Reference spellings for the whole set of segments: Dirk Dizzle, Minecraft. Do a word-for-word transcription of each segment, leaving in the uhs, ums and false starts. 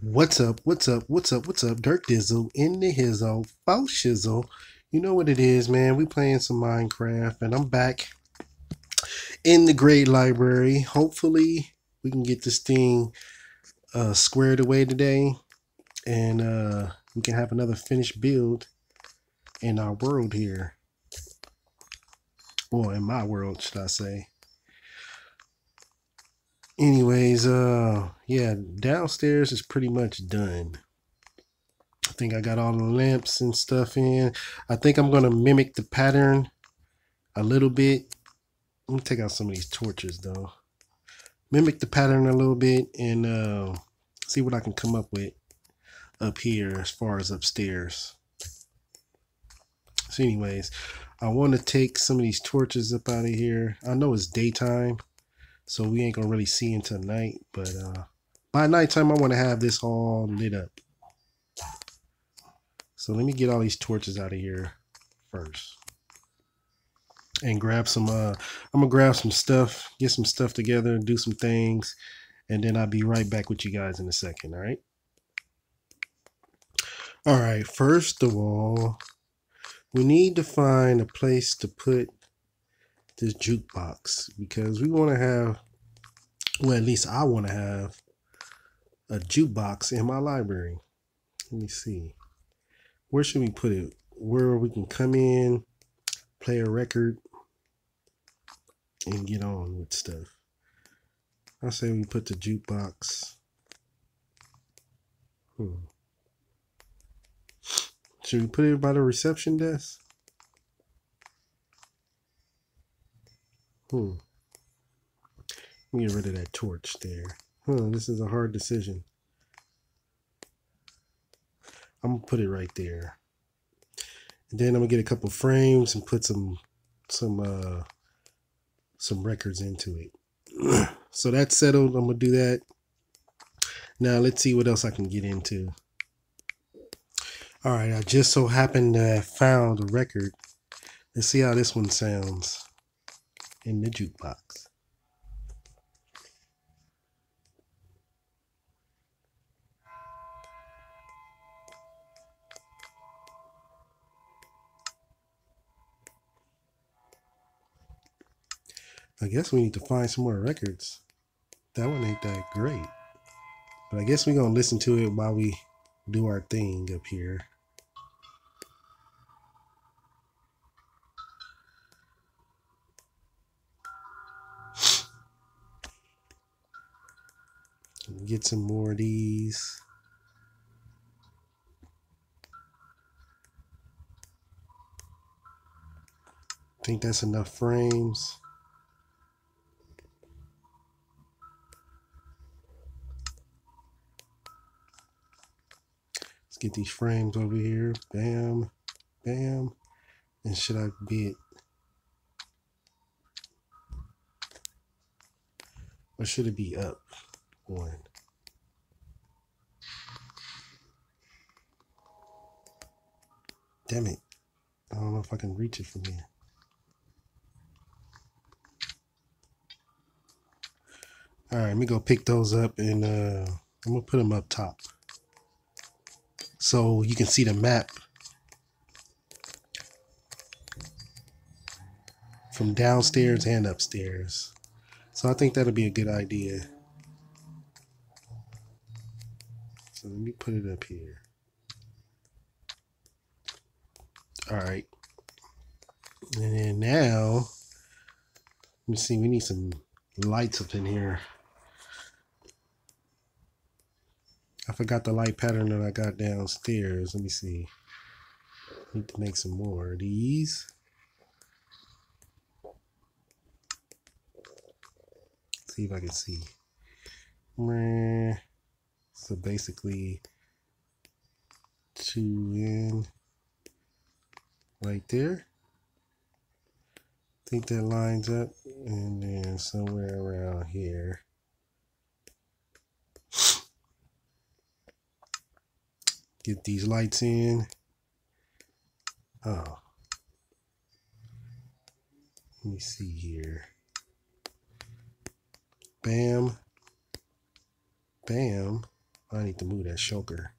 What's up, what's up, what's up, what's up? Dirk Dizzle in the hizzle, faux shizzle. You know what it is, man. We playing some Minecraft, and I'm back in the grade library. Hopefully, we can get this thing uh, squared away today, and uh, we can have another finished build in our world here. Or in my world, should I say. Anyways, uh, yeah, downstairs is pretty much done. I think I got all the lamps and stuff in. I think I'm going to mimic the pattern a little bit. Let me take out some of these torches, though. Mimic the pattern a little bit and uh, see what I can come up with up here as far as upstairs. So anyways, I want to take some of these torches up out of here. I know it's daytime, so we ain't gonna really see until night, but uh, by nighttime I want to have this all lit up. So let me get all these torches out of here first, and grab some. Uh, I'm gonna grab some stuff, get some stuff together, and do some things, and then I'll be right back with you guys in a second. All right. All right. First of all, we need to find a place to put this jukebox, because we want to have, well, at least I want to have a jukebox in my library. Let me see, where should we put it? Where we can come in, play a record, and get on with stuff. I say we put the jukebox. Hmm. Should we put it by the reception desk? Hmm. Let me get rid of that torch there. Huh, this is a hard decision. I'm gonna put it right there. And then I'm gonna get a couple frames and put some some uh some records into it. So that's settled. I'm gonna do that. Now let's see what else I can get into. Alright, I just so happened to have found a record. Let's see how this one sounds in the jukebox. I guess we need to find some more records. That one ain't that great, but I guess we're gonna listen to it while we do our thing up here. Get some more of these. I think that's enough frames. Let's get these frames over here. Bam, bam. And should I be it? Or should it be up one? Damn it. I don't know if I can reach it from here. All right, let me go pick those up, and uh, I'm going to put them up top so you can see the map from downstairs and upstairs. So I think that'll be a good idea. So let me put it up here. All right, and then now, let me see, we need some lights up in here. I forgot the light pattern that I got downstairs. Let me see, need to make some more of these. Let's see if I can see. So basically, two in. Right there. I think that lines up, and then somewhere around here. get these lights in. Oh. Let me see here. Bam. Bam. I need to move that choker.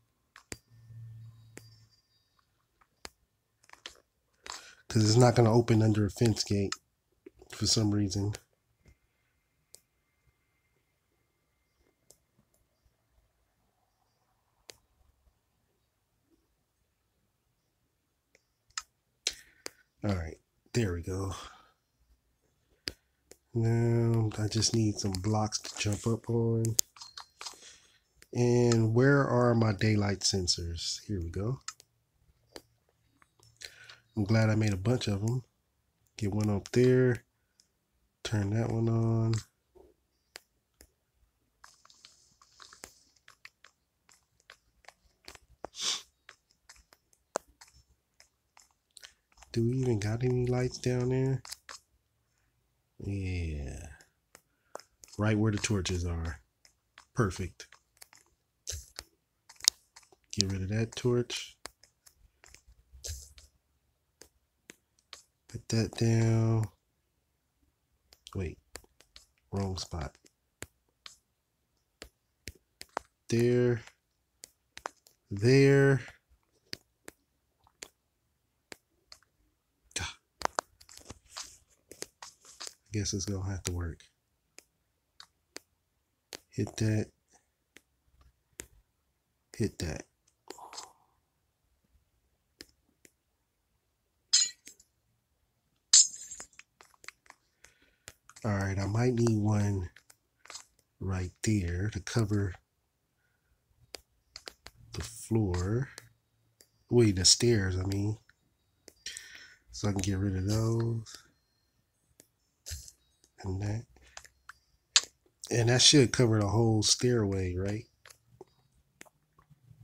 Because it's not going to open under a fence gate for some reason. All right, there we go. Now I just need some blocks to jump up on. And where are my daylight sensors? Here we go. I'm glad I made a bunch of them. Get one up there. Turn that one on. Do we even got any lights down there? Yeah. Right where the torches are. Perfect. Get rid of that torch. Put that down. Wait. Wrong spot. There. There. Guess it's gonna have to work. Hit that. Hit that. All right, I might need one right there to cover the floor. Wait, the stairs, I mean. So I can get rid of those. And that, and that should cover the whole stairway, right?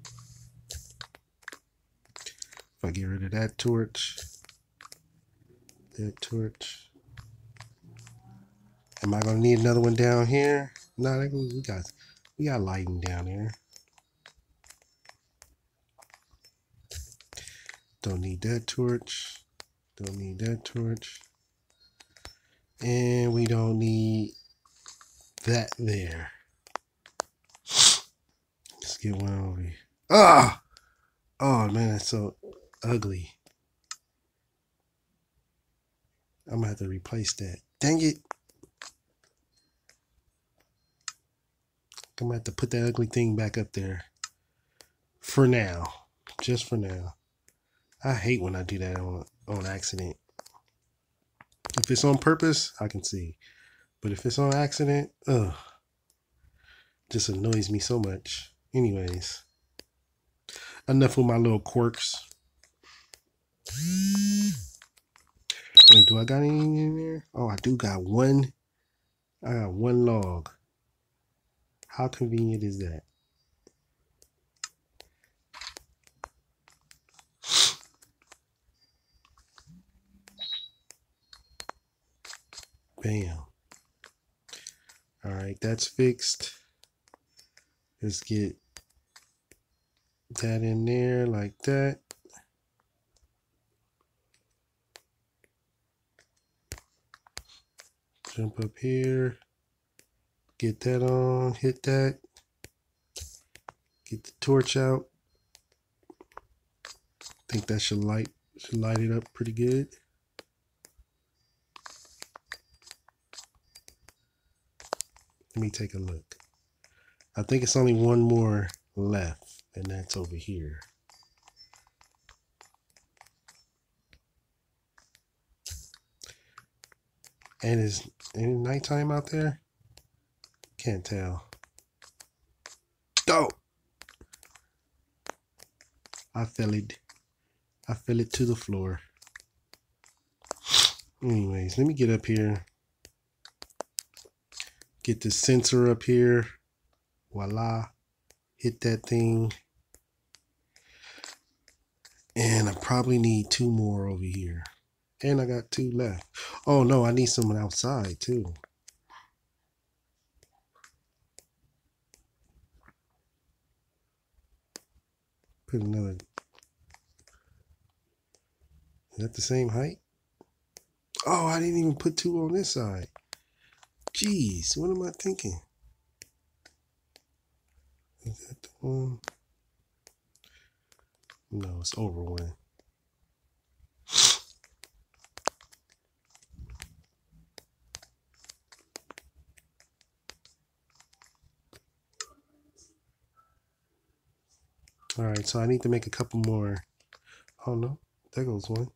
If I get rid of that torch, that torch, am I gonna need another one down here? No, we got we got lighting down there. Don't need that torch. Don't need that torch. And we don't need that there. Let's get one over here. Ah! Oh man, that's so ugly. I'm gonna have to replace that. Dang it. I'm gonna have to put that ugly thing back up there. For now. Just for now. I hate when I do that on, on accident. If it's on purpose, I can see. But if it's on accident, ugh. Just annoys me so much. Anyways. Enough with my little quirks. Wait, do I got anything in there? Oh, I do got one. I got one log. How convenient is that? Bam. All right, that's fixed. Let's get that in there like that. Jump up here. Get that on. Hit that. Get the torch out. I think that should light should light it up pretty good. Let me take a look. I think it's only one more left, and that's over here. And is it nighttime out there? Can't tell. Go! I fell it. I fell it to the floor. Anyways, let me get up here. Get the sensor up here. Voila. Hit that thing. And I probably need two more over here. And I got two left. Oh no, I need someone outside too. couldn't do it. Is that the same height? Oh, I didn't even put two on this side. Jeez, what am I thinking? Is that the one? No, it's over one. All right, so I need to make a couple more. Oh no, there goes one.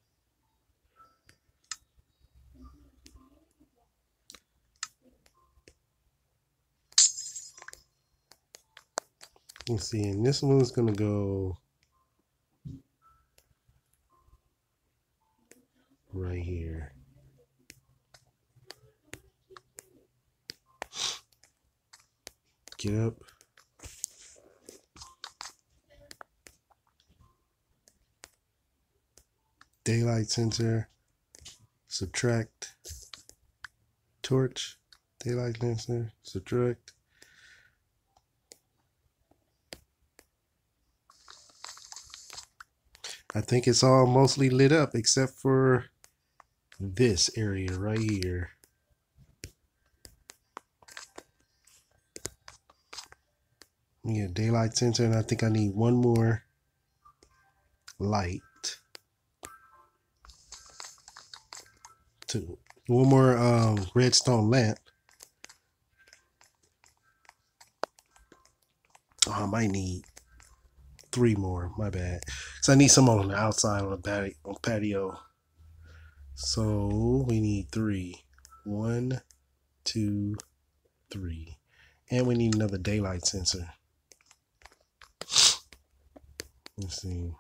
Let's see, and this one's gonna go right here. Get up. Daylight sensor, subtract, torch, daylight sensor, subtract. I think it's all mostly lit up except for this area right here. Yeah, daylight sensor, and I think I need one more light. Two. One more um, redstone lamp. Oh, I might need three more. My bad. So I need some on the outside on the patio. On patio. So we need three. One, two, three, and we need another daylight sensor. Let's see.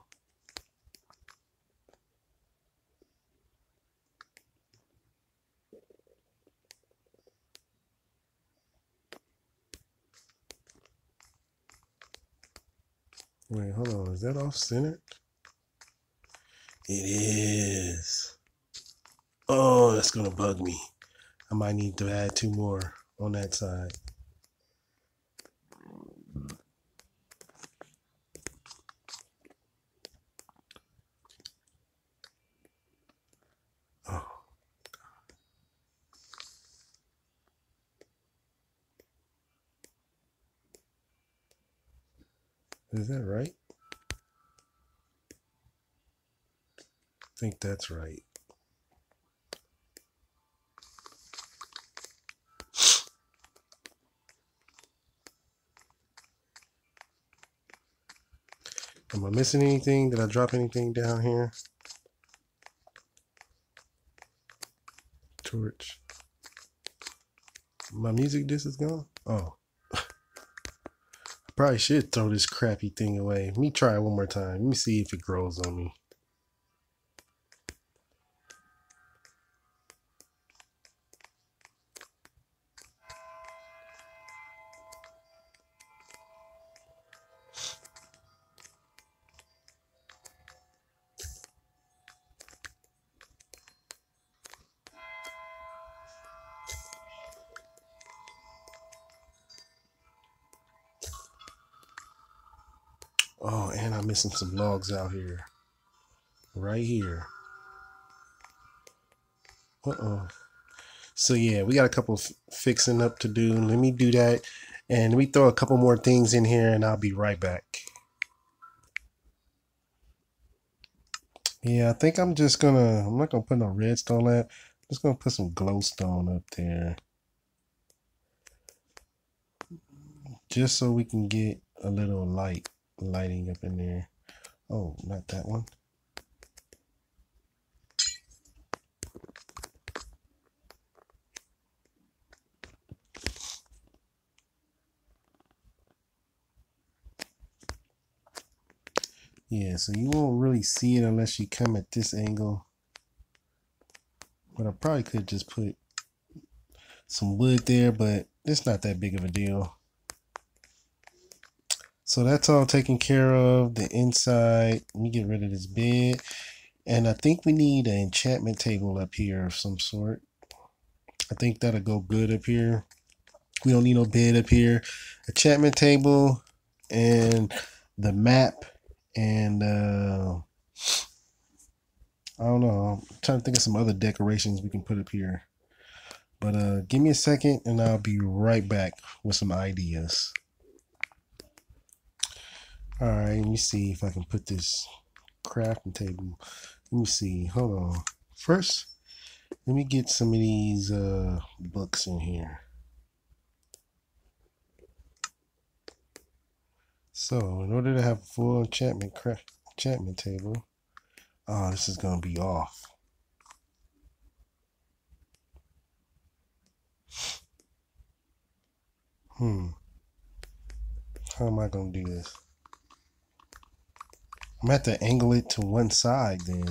Wait, hold on. Is that off-centered? It is. Oh, that's going to bug me. I might need to add two more on that side. Is that right? I think that's right. Am I missing anything? Did I drop anything down here? Torch. My music disc is gone? Oh. Probably should throw this crappy thing away. Let me try it one more time. Let me see if it grows on me. Oh, and I'm missing some logs out here. Right here. Uh-oh. So, yeah, we got a couple fixing up to do. Let me do that. And let me throw a couple more things in here, and I'll be right back. Yeah, I think I'm just going to... I'm not going to put no redstone lamp. I'm just going to put some glowstone up there. Just so we can get a little light. Lighting up in there. Oh, not that one. Yeah, so you won't really see it unless you come at this angle. But I probably could just put some wood there, but it's not that big of a deal. So that's all taken care of. The inside, let me get rid of this bed. And I think we need an enchantment table up here of some sort. I think that'll go good up here. We don't need no bed up here. Enchantment table and the map And uh, I don't know. I'm trying to think of some other decorations we can put up here. But uh, give me a second and I'll be right back with some ideas. All right, let me see if I can put this crafting table. Let me see. Hold on. First, let me get some of these uh, books in here. So, in order to have a full enchantment, craft, enchantment table, oh, this is going to be off. Hmm. How am I going to do this? I'm going to have to angle it to one side then.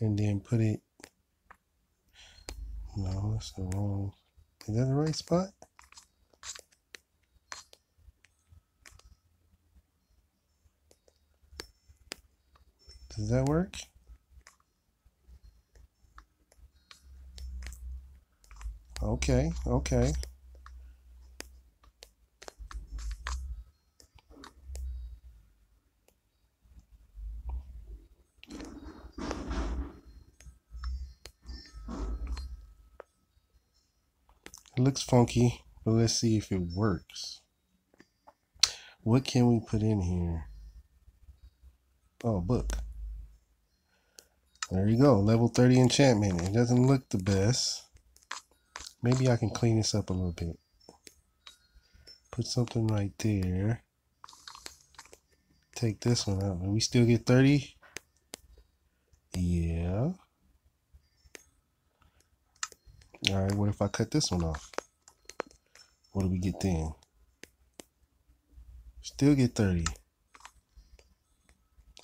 And then put it, no, that's the wrong, is that the right spot? Does that work? Okay, okay. It looks funky, but let's see if it works. What can we put in here? Oh, book. There you go, level thirty enchantment. It doesn't look the best. Maybe I can clean this up a little bit. Put something right there. Take this one out. Do we still get thirty? Yeah. All right, what if I cut this one off? What do we get then? Still get thirty.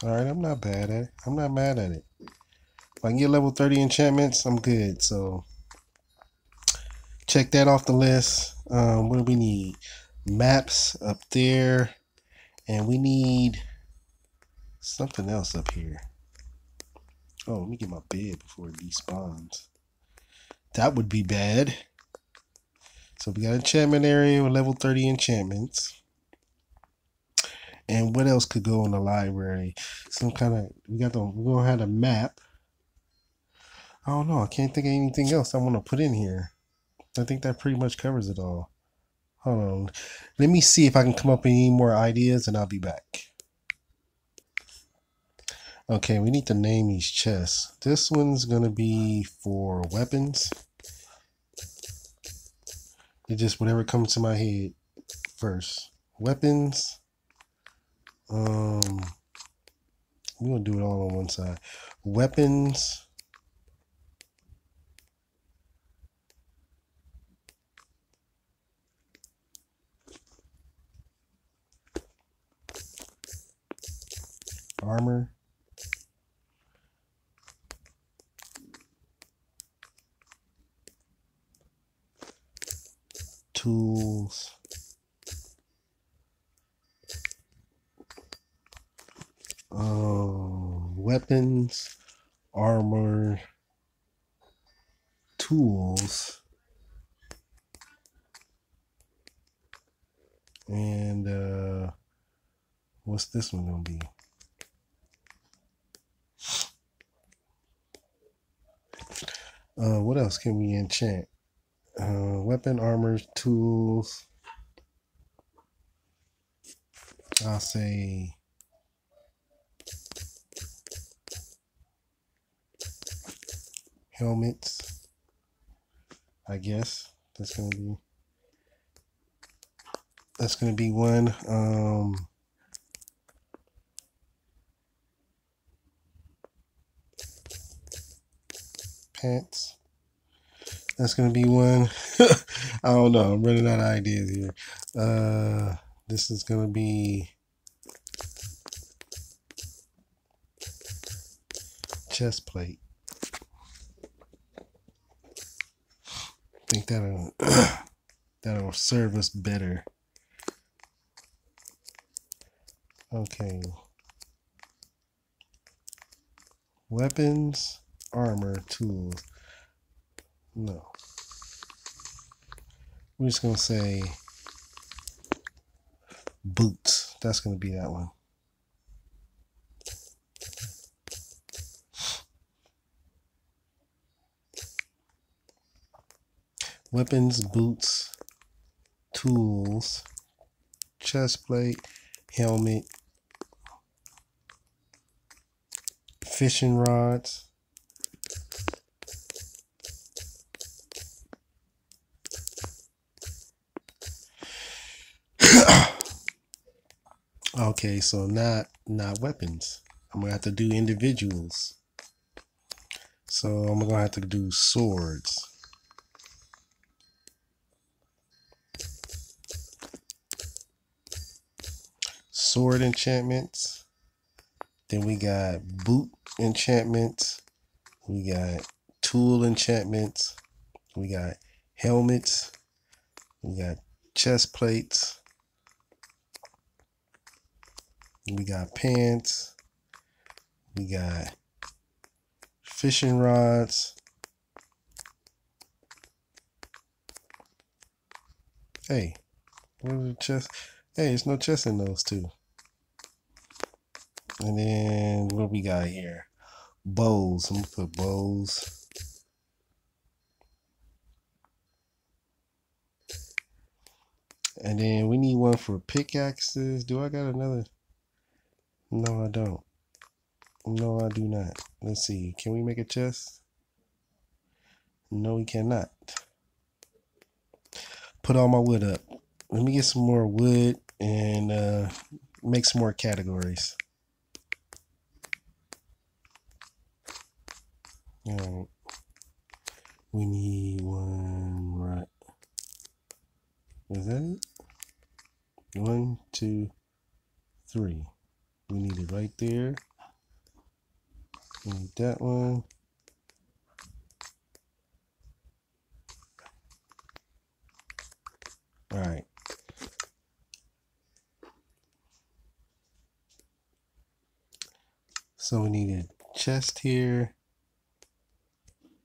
All right, I'm not bad at it. I'm not mad at it. If I can get level thirty enchantments, I'm good. So check that off the list. Um, what do we need? Maps up there. And we need something else up here. Oh, let me get my bed before it despawns. That would be bad. So we got enchantment area with level thirty enchantments. And what else could go in the library? Some kind of, we got the, we're gonna have a map. I don't know, I can't think of anything else I want to put in here. I think that pretty much covers it all. Hold on, let me see if I can come up with any more ideas and I'll be back. Okay, we need to name these chests. This one's gonna be for weapons. It's just whatever comes to my head first. Weapons. Um, we're gonna do it all on one side. Weapons. Armor. Tools, um, weapons, armor, tools, and uh, what's this one gonna be? Uh, what else can we enchant? Uh, weapon, armor, tools. I'll say helmets. I guess that's gonna be that's gonna be one. Um, pants. That's going to be one. I don't know. I'm running out of ideas here. Uh, this is going to be chest plate. I think that'll, that'll serve us better. Okay. Weapons, armor, tools. No. We're just going to say boots. That's going to be that one. Weapons, boots, tools, chest plate, helmet, fishing rods, okay, so not not weapons. I'm gonna have to do individuals. So I'm gonna have to do swords. Sword enchantments. Then we got boot enchantments. We got tool enchantments. We got helmets. We got chest plates. We got pants. We got fishing rods. Hey, where's the chest? Hey, there's no chest in those two. And then what do we got here? Bows. I'm gonna put bows. And then we need one for pickaxes. Do I got another? No, I don't. No, I do not. Let's see. Can we make a chest? No, we cannot. Put all my wood up. Let me get some more wood and uh, make some more categories. Alright, we need one right. Is that it? One, two, three. We need it right there. We need that one. Alright. So we need a chest here.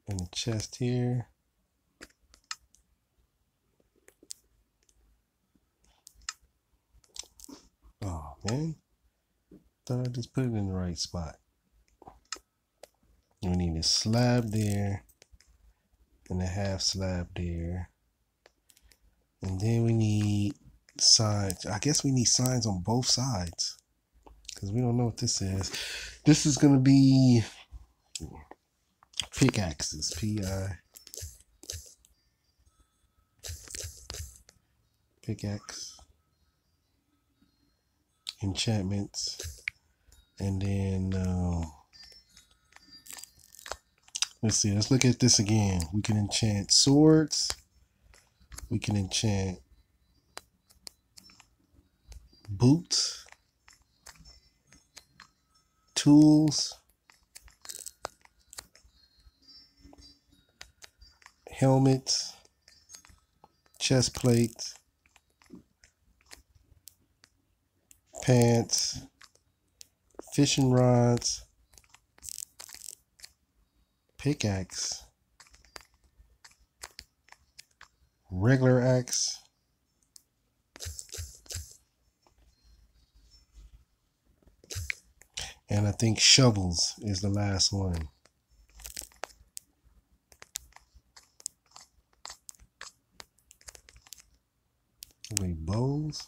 And a chest here, oh man, thought I just put it in the right spot. We need a slab there and a half slab there, and then we need signs. I guess we need signs on both sides because we don't know what this is. This is gonna be pickaxes, P I pickaxe enchantments, and then uh, let's see. Let's look at this again. We can enchant swords. We can enchant boots, tools. Helmets, chest plate, pants, fishing rods, pickaxe, regular axe, and I think shovels is the last one. Wait, bows?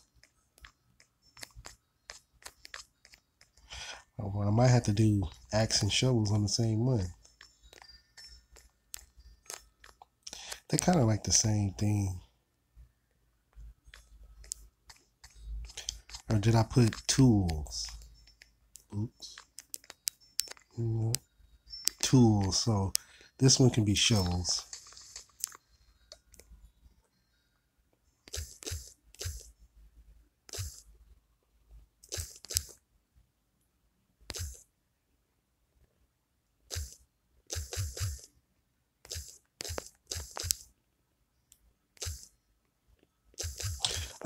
Oh, well, I might have to do axe and shovels on the same one. They're kind of like the same thing. Or did I put tools? Oops. Mm-hmm. Tools, so this one can be shovels.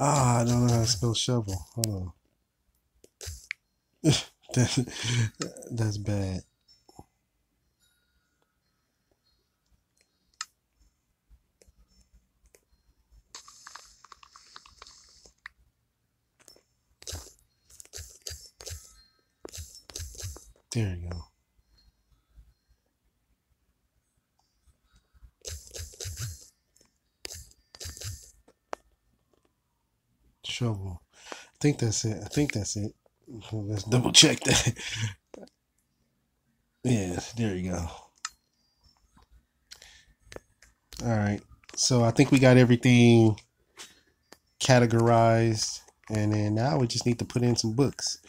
Ah, I don't know how to spell shovel. Hold on. that's, that's bad. There you go. Shovel. I think that's it. I think that's it. Let's double check that. Yes, there you go. All right. So I think we got everything categorized, and then now we just need to put in some books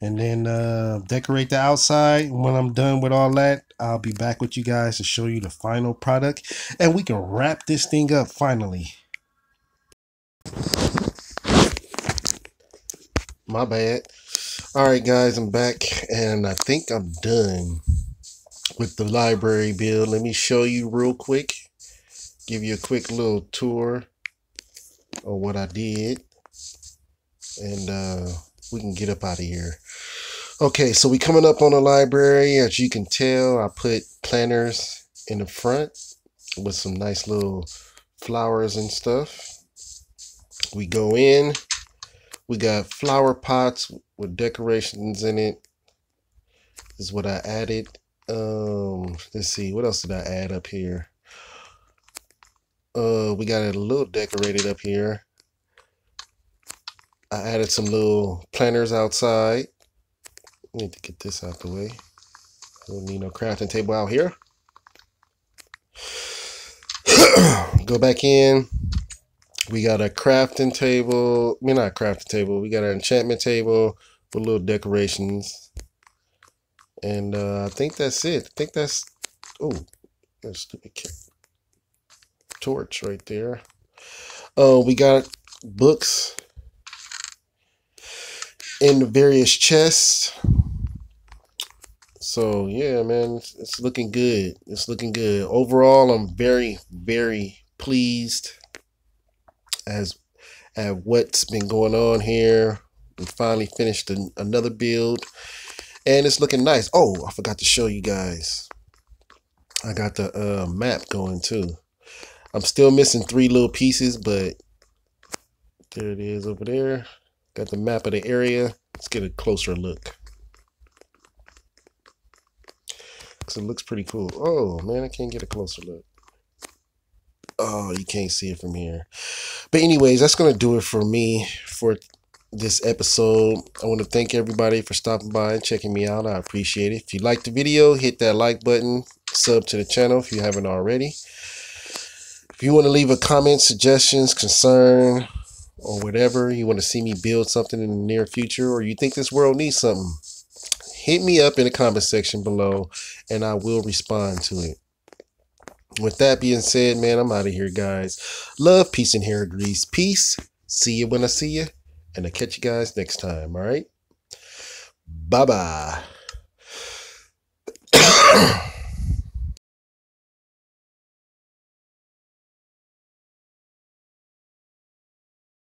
and then uh, decorate the outside. When I'm done with all that, I'll be back with you guys to show you the final product, and we can wrap this thing up finally. My bad. All right, guys, I'm back, and I think I'm done with the library build. Let me show you real quick. Give you a quick little tour of what I did, and uh, we can get up out of here. Okay, so we coming up on the library. As you can tell, I put planters in the front with some nice little flowers and stuff. We go in. We got flower pots with decorations in it. This is what I added. Um, let's see, what else did I add up here? Uh, we got it a little decorated up here. I added some little planters outside. I need to get this out the way. I don't need no crafting table out here. Go back in. We got a crafting table. I mean, not a crafting table. We got an enchantment table with little decorations. And uh, I think that's it. I think that's... Oh, that's stupid cat. Torch right there. Uh, we got books in the various chests. So yeah, man, it's, it's looking good. It's looking good. Overall, I'm very, very pleased as at what's been going on here. We finally finished an, another build, and it's looking nice. Oh, I forgot to show you guys. I got the uh, map going too. I'm still missing three little pieces, but there it is over there. Got the map of the area. Let's get a closer look. So it looks pretty cool. Oh man, I can't get a closer look. Oh, you can't see it from here. But anyways, that's gonna do it for me for this episode. I want to thank everybody for stopping by and checking me out. I appreciate it. If you liked the video, hit that like button, sub to the channel if you haven't already. If you want to leave a comment, suggestions, concern, or whatever, you want to see me build something in the near future, or you think this world needs something, hit me up in the comment section below, and I will respond to it. With that being said, man, I'm out of here, guys. Love, peace, and hair grease. Peace. See you when I see you, and I'll catch you guys next time, all right? Bye-bye.